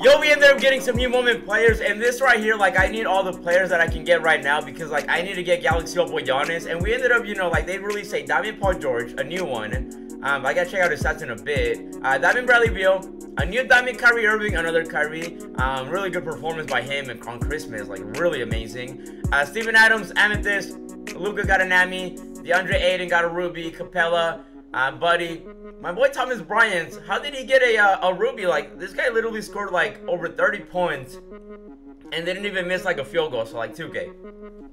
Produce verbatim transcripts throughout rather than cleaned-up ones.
Yo, we ended up getting some new moment players, and this right here, like, I need all the players that I can get right now because, like, I need to get Galaxy Oboy Giannis, and we ended up, you know, like, they released a Diamond Paul George, a new one. Um, I gotta check out his stats in a bit. Uh, Diamond Bradley Beal, a new Diamond Kyrie Irving, another Kyrie. Um, really good performance by him on Christmas, like really amazing. Uh, Steven Adams, Amethyst. Luka got an Ami. DeAndre Aiden got a Ruby. Capella, uh, Buddy. My boy Thomas Bryant, how did he get a, uh, a Ruby? Like, this guy literally scored like over thirty points and they didn't even miss like a field goal, so like two K.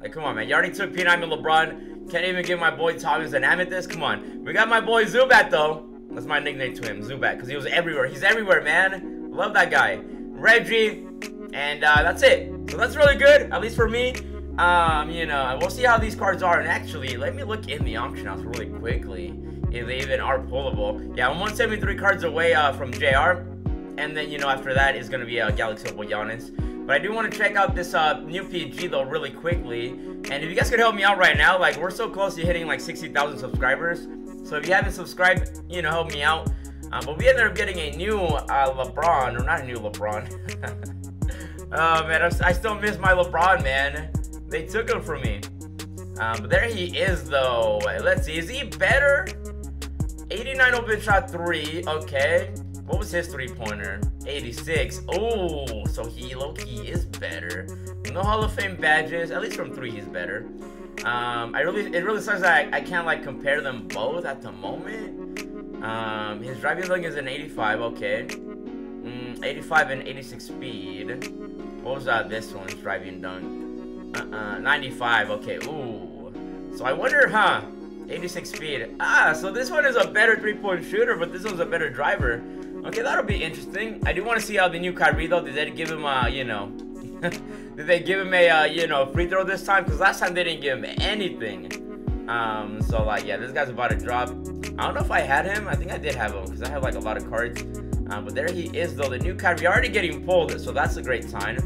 Like, come on, man. You already took P nine and LeBron. Can't even give my boy Thomas an Amethyst. Come on. We got my boy Zubat, though. That's my nickname to him, Zubat, because he was everywhere. He's everywhere, man. Love that guy. Reggie. And uh, that's it. So that's really good, at least for me. Um, you know, we'll see how these cards are. And actually, let me look in the auction house really quickly if they even are pullable. Yeah, I'm one seventy-three cards away uh, from J R. And then, you know, after that is going to be uh, Galaxy Oboy Giannis. But I do want to check out this uh, new P G, though, really quickly. And if you guys could help me out right now, like, we're so close to hitting, like, sixty thousand subscribers. So if you haven't subscribed, you know, help me out. Um, but we ended up getting a new uh, LeBron, or not a new LeBron. Oh, man, I, I still miss my LeBron, man. They took him from me. Um, but there he is, though. Let's see, is he better? eighty-nine open shot three, okay. What was his three-pointer? eighty-six. Oh, so he low-key is better. No Hall of Fame badges. At least from three, he's better. Um, I really, it really sucks that I, I can't like compare them both at the moment. Um, his driving leg is an eighty-five. Okay, mm, eighty-five and eighty-six speed. What was that? This one's driving dunk. Uh-uh. ninety-five. Okay. Ooh. So I wonder, huh? eighty-six speed. Ah. So this one is a better three-point shooter, but this one's a better driver. Okay, that'll be interesting. I do want to see how the new Kyrie, though, did they give him a, you know, did they give him a, uh, you know, free throw this time? Because last time they didn't give him anything. Um, so, like, yeah, this guy's about to drop. I don't know if I had him. I think I did have him because I have, like, a lot of cards. Um, but there he is, though. The new Kyrie already getting pulled, so that's a great sign.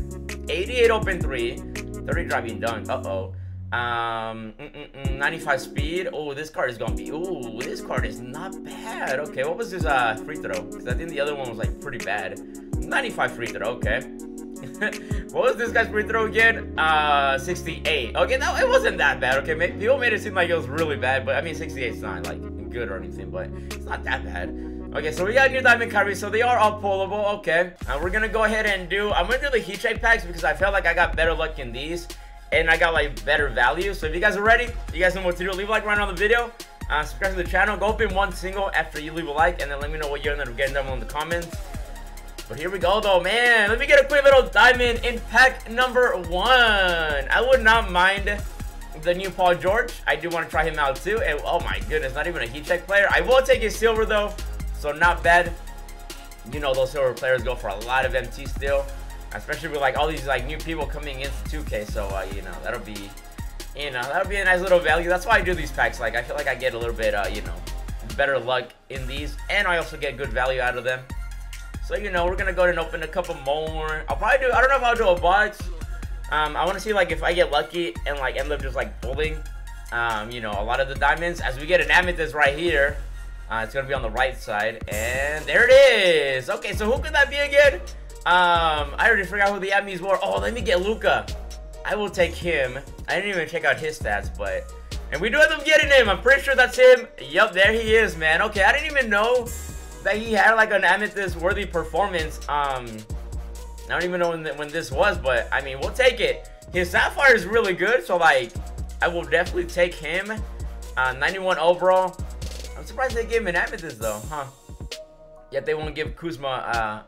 eighty-eight open three. thirty driving dunk. Uh-oh. Um, mm, mm, ninety-five speed. Oh, this card is gonna be. Oh, this card is not bad. Okay, what was his uh free throw? Because I think the other one was like pretty bad. ninety-five free throw. Okay. What was this guy's free throw again? Uh, sixty-eight. Okay, no, it wasn't that bad. Okay, maybe people made it seem like it was really bad, but I mean, sixty-eight is not like good or anything, but it's not that bad. Okay, so we got new Diamond Kyrie, so they are all pullable. Okay, and uh, we're gonna go ahead and do. I'm gonna do the heat check packs because I felt like I got better luck in these. And I got like better value. So if you guys are ready, you guys know what to do. Leave a like right now on the video. Uh, subscribe to the channel. Go open one single after you leave a like, and then let me know what you end up getting down below in the comments. But here we go, though, man. Let me get a quick little diamond in pack number one. I would not mind the new Paul George. I do want to try him out too. And oh my goodness, not even a heat check player. I will take his silver though, so not bad. You know those silver players go for a lot of M T still. Especially with like all these like new people coming into two K, so uh, you know that'll be, you know that'll be a nice little value. That's why I do these packs. Like I feel like I get a little bit, uh, you know, better luck in these, and I also get good value out of them. So you know we're gonna go ahead and open a couple more. I'll probably do. I don't know if I'll do a box. Um, I want to see like if I get lucky and like end up just like pulling, um, you know, a lot of the diamonds. As we get an amethyst right here, uh, it's gonna be on the right side, and there it is. Okay, so who could that be again? Um, I already forgot who the admins were. Oh, let me get Luka. I will take him. I didn't even check out his stats, but... And we do end up getting him. I'm pretty sure that's him. Yup, there he is, man. Okay, I didn't even know that he had, like, an amethyst-worthy performance. Um, I don't even know when, th when this was, but, I mean, we'll take it. His sapphire is really good, so, like, I will definitely take him. Uh, ninety-one overall. I'm surprised they gave him an amethyst, though, huh? Yet they won't give Kuzma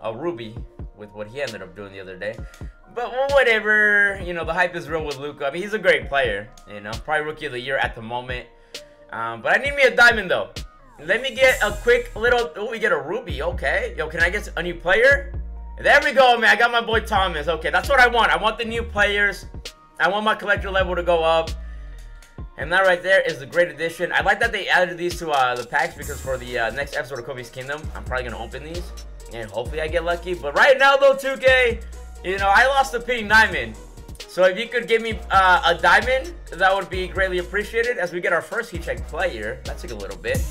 uh, a ruby. With what he ended up doing the other day, but well, whatever, you know, the hype is real with Luka. I mean, he's a great player, you know, probably rookie of the year at the moment. Um, but I need me a diamond though. Let me get a quick little. Oh, we get a ruby. Okay, yo, can I get a new player? There we go, man. I got my boy Thomas. Okay, that's what I want. I want the new players. I want my collector level to go up. And that right there is a great addition. I like that they added these to uh, the packs because for the uh, next episode of Kobe's Kingdom, I'm probably gonna open these. And hopefully I get lucky. But right now, though, two K, you know, I lost the P nine. So if you could give me uh, a diamond, that would be greatly appreciated as we get our first heat check player. That took a little bit.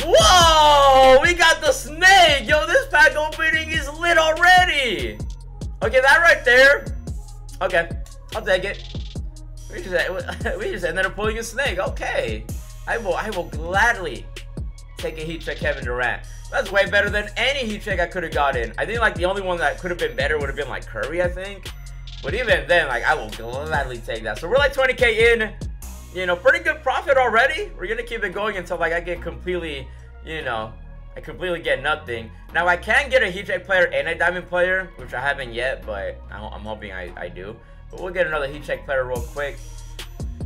Whoa! We got the snake! Yo, this pack opening is lit already! Okay, that right there. Okay, I'll take it. We just, we just ended up pulling a snake. Okay. I will, I will gladly take a heat check Kevin Durant. That's way better than any heat check I could have gotten. I think like the only one that could have been better would have been like Curry, I think. But even then, like, I will gladly take that. So we're like twenty K in. You know, pretty good profit already. We're gonna keep it going until like I get completely, you know, I completely get nothing. Now I can get a heat check player and a diamond player, which I haven't yet, but I'm hoping I, I do. But we'll get another heat check player real quick.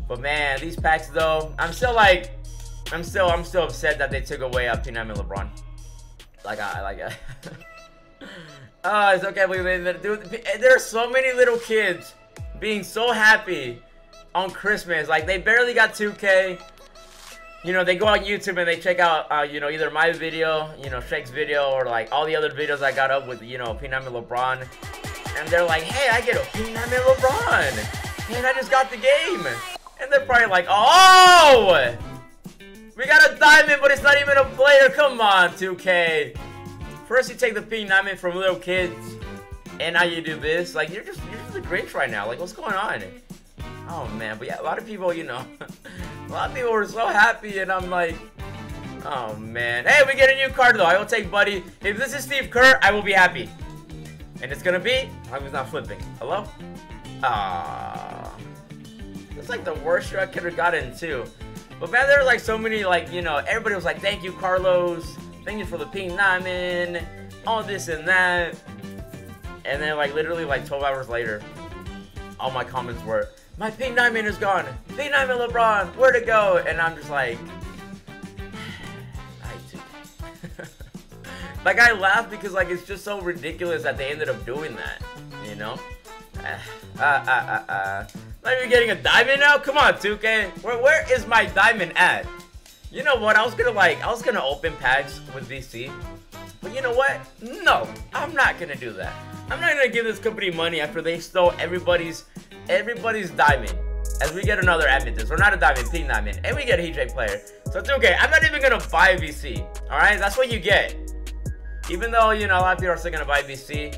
But man, these packs though, I'm still like, I'm still, I'm still upset that they took away uh, T-Mac and LeBron. Like I, like I. Oh, it's okay. We, we, dude, there are so many little kids being so happy on Christmas. Like they barely got two K. You know, they go on YouTube and they check out, uh, you know, either my video, you know, Shrek's video, or like all the other videos I got up with, you know, P nine and LeBron. And they're like, hey, I get a P nine and LeBron. Man, I just got the game. And they're probably like, oh, we got a diamond, but it's not even a player. Come on, two K. First, you take the P nine from little kids, and now you do this. Like, you're just, you're just a Grinch right now. Like, what's going on? Oh, man. But yeah, a lot of people, you know, a lot of people were so happy, and I'm like, oh, man. Hey, we get a new card, though. I will take Buddy. If this is Steve Kerr, I will be happy. And it's going to be, I was not flipping. Hello? Ah, that's like the worst year I could have gotten, too. But, man, there were, like, so many, like, you know, everybody was like, thank you, Carlos. Thank you for the pink diamond. All this and that. And then, like, literally, like, twelve hours later, all my comments were, my pink diamond is gone. Pink diamond LeBron, where'd it go? And I'm just like, I do. Like, I laugh because, like, it's just so ridiculous that they ended up doing that, you know? Uh, uh, uh, uh, uh. Not even getting a diamond now? Come on, two K. Where, where is my diamond at? You know what? I was gonna like, I was gonna open packs with V C. But you know what? No, I'm not gonna do that. I'm not gonna give this company money after they stole everybody's, everybody's diamond. As we get another Amethyst, or not a diamond, pink diamond, and we get a heat check player. So it's okay. I'm not even gonna buy V C. All right, that's what you get. Even though you know a lot of people are still gonna buy V C,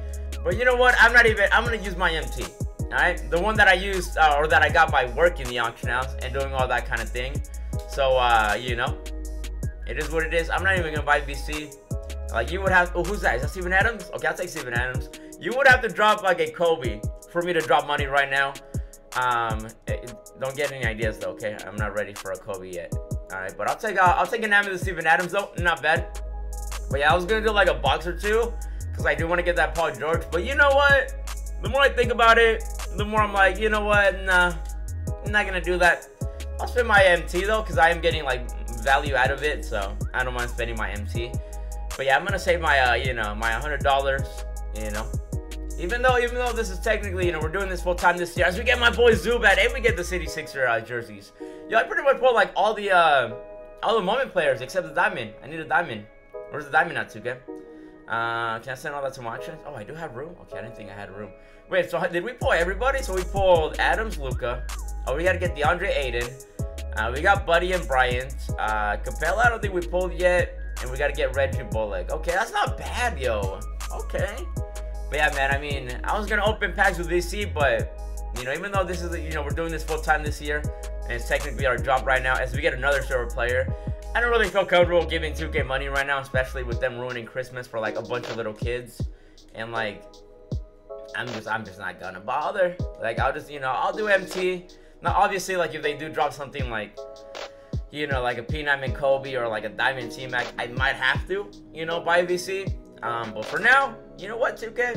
but you know what? I'm not even. I'm gonna use my M T. All right, the one that I used uh, or that I got by working the auction house and doing all that kind of thing. So, uh, you know, it is what it is. I'm not even going to buy V C. Like, you would have... Oh, who's that? Is that Steven Adams? Okay, I'll take Steven Adams. You would have to drop, like, a Kobe for me to drop money right now. Um, it, don't get any ideas, though, okay? I'm not ready for a Kobe yet. All right, but I'll take, uh, I'll take an Amethyst Steven Adams, though. Not bad. But, yeah, I was going to do, like, a box or two because I do want to get that Paul George. But you know what? The more I think about it, the more I'm like, you know what? Nah, I'm not going to do that. I'll spend my M T though, because I am getting like value out of it, so I don't mind spending my M T. But yeah, I'm gonna save my uh, you know, my one hundred dollars. You know, even though even though this is technically, you know, we're doing this full time this year. As we get my boy Zubat and we get the City Sixer uh, jerseys. Yo, I pretty much pulled like all the uh, all the moment players except the diamond. I need a diamond. Where's the diamond at, Tuka? Uh, can I send all that to my auction? Oh, I do have room. Okay, I didn't think I had room. Wait, so did we pull everybody? So we pulled Adams, Luka. Oh, we gotta get DeAndre Aiden. Uh, we got Buddy and Bryant. Uh, Capella, I don't think we pulled yet. And we gotta get Reggie Bullock. Okay, that's not bad, yo. Okay. But yeah, man, I mean, I was gonna open packs with V C, but, you know, even though this is, you know, we're doing this full time this year, and it's technically our job right now, as we get another server player, I don't really feel comfortable giving two K money right now, especially with them ruining Christmas for, like, a bunch of little kids. And, like, I'm just, I'm just not gonna bother. Like, I'll just, you know, I'll do M T. Now, obviously, like, if they do drop something like, you know, like a P nine and Kobe or like a Diamond T-Mac, I might have to, you know, buy V C. Um, but for now, you know what, two K?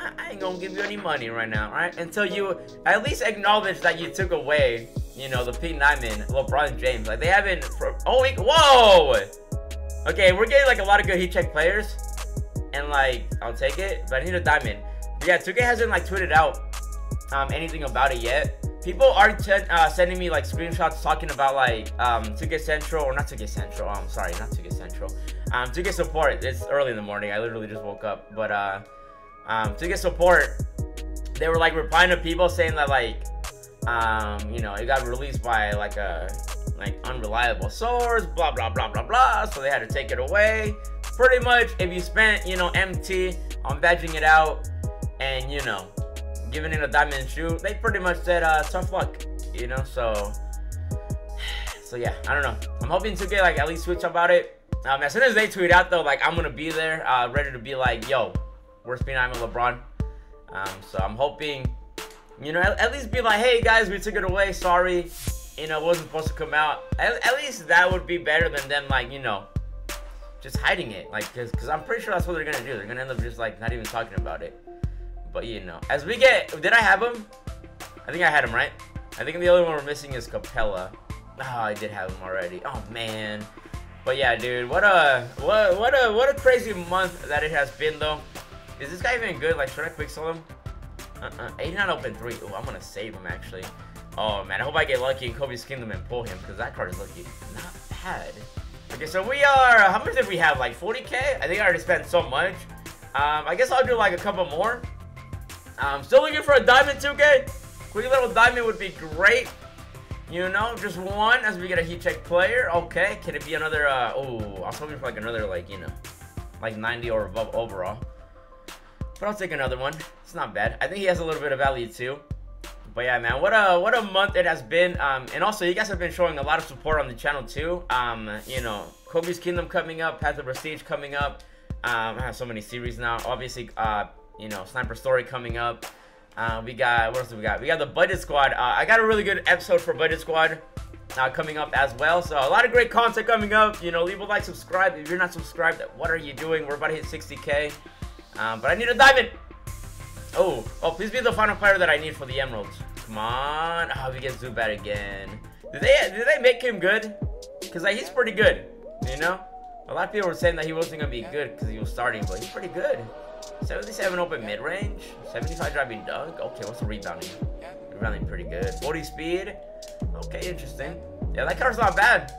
I, I ain't gonna give you any money right now, all right? Until you at least acknowledge that you took away, you know, the P nine and LeBron James. Like, they haven't for oh, we, whoa! Okay, we're getting, like, a lot of good heat check players. And, like, I'll take it, but I need a diamond. But yeah, two K hasn't, like, tweeted out um, anything about it yet. People are uh, sending me like screenshots talking about like um, two K Central, or not two K Central, I'm sorry, not two K Central, um, two K Support. It's early in the morning, I literally just woke up, but uh, um, two K Support, they were like replying to people saying that like, um, you know, it got released by like a, like unreliable source, blah blah blah blah blah, so they had to take it away. Pretty much, if you spent, you know, M T on badging it out and, you know, giving it a diamond shoe, they pretty much said uh tough luck, you know. So so yeah, I don't know, I'm hoping to get like at least switch about it. Um, as soon as they tweet out though, like I'm gonna be there, uh, ready to be like, yo, we're spinning I'm LeBron. Um, so I'm hoping, you know, at, at least be like, hey guys, we took it away, sorry, you know, it wasn't supposed to come out. At, at least that would be better than them like, you know, just hiding it, like, cause, cause I'm pretty sure that's what they're gonna do. They're gonna end up just like not even talking about it. But you know, as we get, did I have him? I think I had him right. I think the only one we're missing is Capella. Oh, I did have him already. Oh man. But yeah, dude, what a what what a what a crazy month that it has been though. Is this guy even good? Like, should I quicksell him? Uh-uh. He's not open three. Ooh, I'm gonna save him actually. Oh man, I hope I get lucky and Kobe skin him and pull him, because that card is lucky. Not bad. Okay, so we are, how much did we have? Like forty K? I think I already spent so much. Um, I guess I'll do like a couple more. I'm still looking for a diamond two K. Quick little diamond would be great. You know, just one as we get a heat check player. Okay, can it be another, uh, oh, I was hoping for like another, like, you know, like ninety or above overall. But I'll take another one. It's not bad. I think he has a little bit of value too. But yeah, man, what a, what a month it has been. Um, and also, you guys have been showing a lot of support on the channel too. Um, you know, Kobe's Kingdom coming up, Path of Prestige coming up. Um, I have so many series now. Obviously, uh, you know, Sniper Story coming up. Uh, we got, what else do we got? We got the Budget Squad. Uh, I got a really good episode for Budget Squad uh, coming up as well. So a lot of great content coming up. You know, leave a like, subscribe. If you're not subscribed, what are you doing? We're about to hit sixty K. Um, but I need a diamond. Oh, oh, please be the final player that I need for the Emeralds. Come on. Oh, we get Zubat again. Did they, did they make him good? Because like, he's pretty good, you know? A lot of people were saying that he wasn't going to be good because he was starting, but he's pretty good. seventy-seven open mid-range, seventy-five driving dunk. Okay, what's the rebounding? Rebounding pretty good. forty speed. Okay, interesting. Yeah, that card's not bad.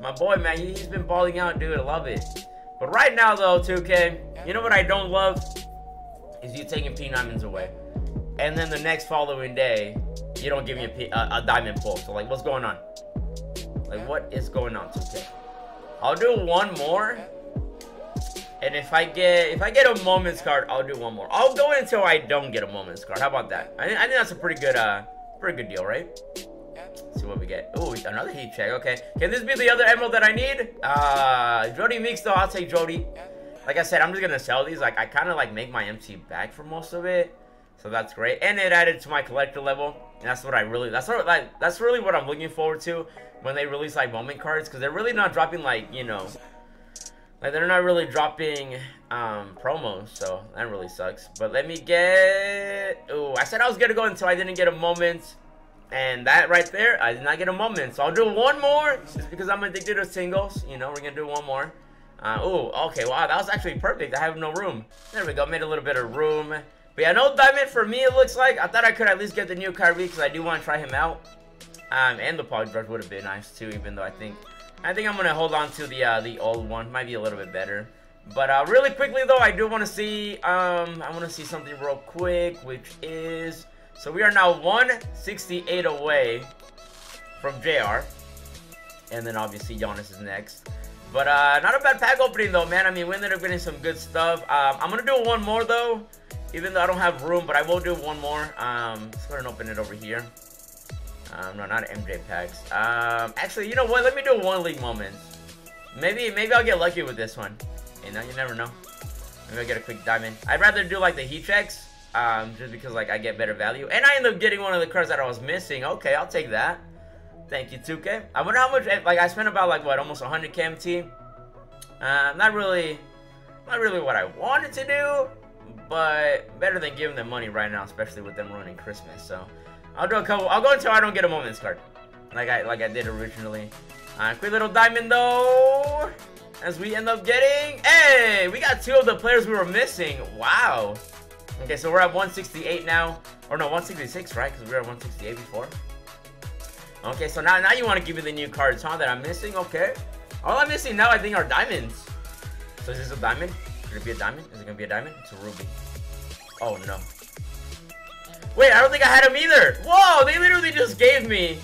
My boy, man, he's been balling out, dude. I love it. But right now, though, two K, you know what I don't love? Is you taking P diamonds away. And then the next following day, you don't give me a, P, a, a diamond pull. So, like, what's going on? Like, what is going on, two K? I'll do one more. And if I get if I get a moments card, I'll do one more. I'll go until I don't get a moments card. How about that? I, I think that's a pretty good uh pretty good deal, right? Let's see what we get. Oh, another heat check. Okay, can this be the other emerald that I need? Uh, Jody Meeks though. I'll take Jody. Like I said, I'm just gonna sell these. Like I kind of like make my M T back for most of it, so that's great. And it added to my collector level. And that's what I really that's what like that's really what I'm looking forward to when they release like moment cards, because they're really not dropping like you know. Like, they're not really dropping um, promos, so that really sucks. But let me get... Ooh, I said I was going to go until I didn't get a moment. And that right there, I did not get a moment. So I'll do one more. Just because I'm addicted to singles. You know, we're going to do one more. Uh, ooh, okay, wow, that was actually perfect. I have no room. There we go, made a little bit of room. But yeah, no diamond for me, it looks like. I thought I could at least get the new Kyrie because I do want to try him out. Um, and the Paul George would have been nice, too, even though I think... I think I'm going to hold on to the uh, the old one. Might be a little bit better. But uh, really quickly, though, I do want to see... Um, I want to see something real quick, which is... So we are now one sixty-eight away from J R. And then, obviously, Giannis is next. But uh, not a bad pack opening, though, man. I mean, we ended up getting some good stuff. Um, I'm going to do one more, though. Even though I don't have room, but I will do one more. Um, let's go ahead and open it over here. Um, no, not M J packs. Um, actually, you know what? Let me do one league moment. Maybe, maybe I'll get lucky with this one. You know, you never know. Maybe I'll get a quick diamond. I'd rather do like the heat checks, um, just because like I get better value. And I end up getting one of the cards that I was missing. Okay, I'll take that. Thank you, two K. I wonder how much. Like I spent about like what, almost one hundred K M T. Uh, not really, not really what I wanted to do, but better than giving them money right now, especially with them ruining Christmas. So. I'll do a couple. I'll go until I don't get a moments card, like I like I did originally. Uh, quick little diamond though, as we end up getting. Hey, we got two of the players we were missing. Wow. Okay, so we're at one sixty-eight now, or no, one sixty-six, right? Because we were at one sixty-eight before. Okay, so now now you want to give me the new cards, huh? That I'm missing. Okay. All I'm missing now, I think, are diamonds. So is this a diamond? Could it be a diamond? Is it gonna be a diamond? It's a ruby. Oh no. Wait, I don't think I had him either. Whoa, they literally just gave me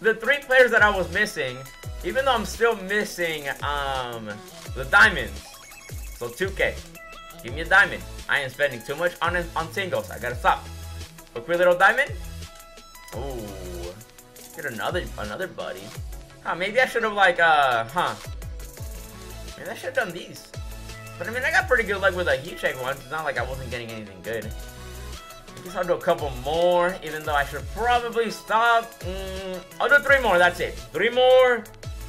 the three players that I was missing, even though I'm still missing um, the diamonds. So two K, give me a diamond. I am spending too much on on singles. I gotta stop. A quick little diamond. Ooh, get another another buddy. Huh? Maybe I should have like uh huh. Maybe I should have done these. But I mean, I got pretty good luck with a heat check once. It's not like I wasn't getting anything good. I guess I'll do a couple more, even though I should probably stop. Mm, I'll do three more, that's it. Three more,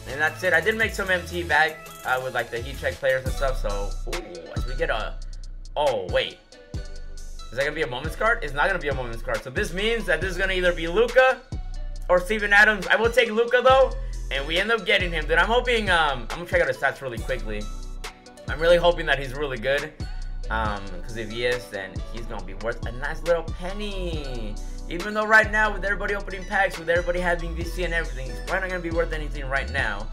and that's it. I did make some M T back uh, with like the heat check players and stuff, so ooh, as we get a, oh wait. Is that gonna be a moments card? It's not gonna be a moments card. So this means that this is gonna either be Luka or Steven Adams. I will take Luka though, and we end up getting him. Dude, I'm hoping, um, I'm gonna check out his stats really quickly. I'm really hoping that he's really good, um, because if he is, then he's gonna be worth a nice little penny. Even though right now, with everybody opening packs, with everybody having V C and everything, he's probably not gonna be worth anything right now.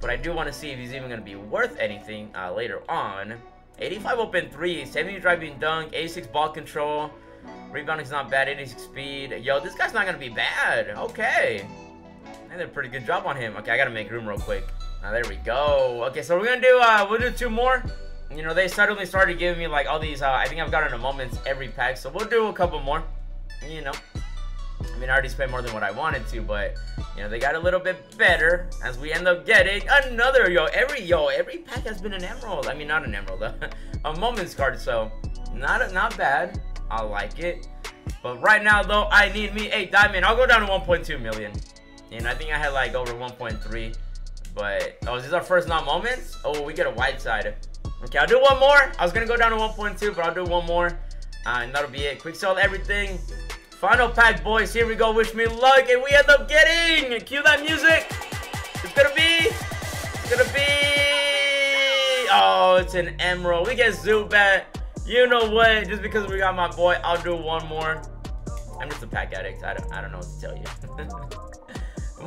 But I do want to see if he's even gonna be worth anything uh, later on. eighty-five open three, seventy driving dunk, eighty-six ball control, rebounding is not bad, eighty-six speed. Yo, this guy's not gonna be bad. Okay, I did a pretty good job on him. Okay, I gotta make room real quick. Now, there we go. Okay, so we're gonna do, uh, we'll do two more. You know, they suddenly started giving me, like, all these, uh, I think I've gotten a moments every pack, so we'll do a couple more. You know, I mean, I already spent more than what I wanted to, but, you know, they got a little bit better as we end up getting another, yo, every, yo, every pack has been an emerald. I mean, not an emerald, a, a moments card, so not, not bad. I like it. But right now, though, I need me a diamond. I'll go down to one point two million, and I think I had, like, over one point three. But, oh, is this our first non-moments? Oh, we get a wide side. Okay, I'll do one more. I was going to go down to one point two, but I'll do one more. Uh, and that'll be it. Quick sell everything. Final pack, boys. Here we go. Wish me luck. And we end up getting. Cue that music. It's going to be. It's going to be. Oh, it's an emerald. We get Zubat. You know what? Just because we got my boy, I'll do one more. I'm just a pack addict. I don't, I don't know what to tell you.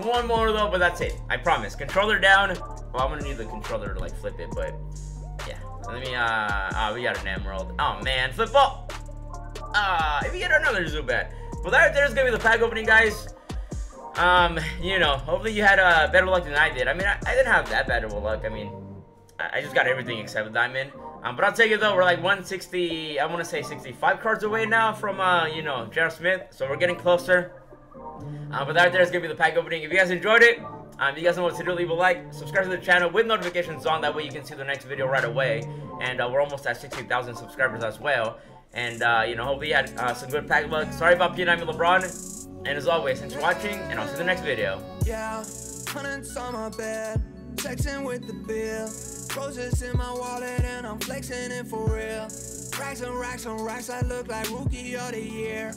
One more though, but that's it. I promise. Controller down. Well, I'm gonna need the controller to like flip it, but yeah. Let me. Uh, oh, we got an emerald. Oh man, flip ball. Ah, uh, if we get another Zubat. Well, that right there is gonna be the pack opening, guys. Um, you know, hopefully you had uh, better luck than I did. I mean, I, I didn't have that bad of a luck. I mean, I, I just got everything except a diamond. Um, but I'll take it though. We're like one sixty. I want to say sixty-five cards away now from uh, you know, Jarrell Smith. So we're getting closer. Uh, but that right there is going to be the pack opening. If you guys enjoyed it, um, if you guys know what to do, leave a like, subscribe to the channel with notifications on. That way you can see the next video right away. And uh, we're almost at sixty thousand subscribers as well. And, uh, you know, hopefully you had uh, some good pack luck. Sorry about P nine and LeBron. And as always, thanks for watching, and I'll see you in the next video. Yeah, hundreds on my bed, texting with the bill. Roses in my wallet and I'm flexing it for real. Racks and racks and racks, I look like rookie of the year.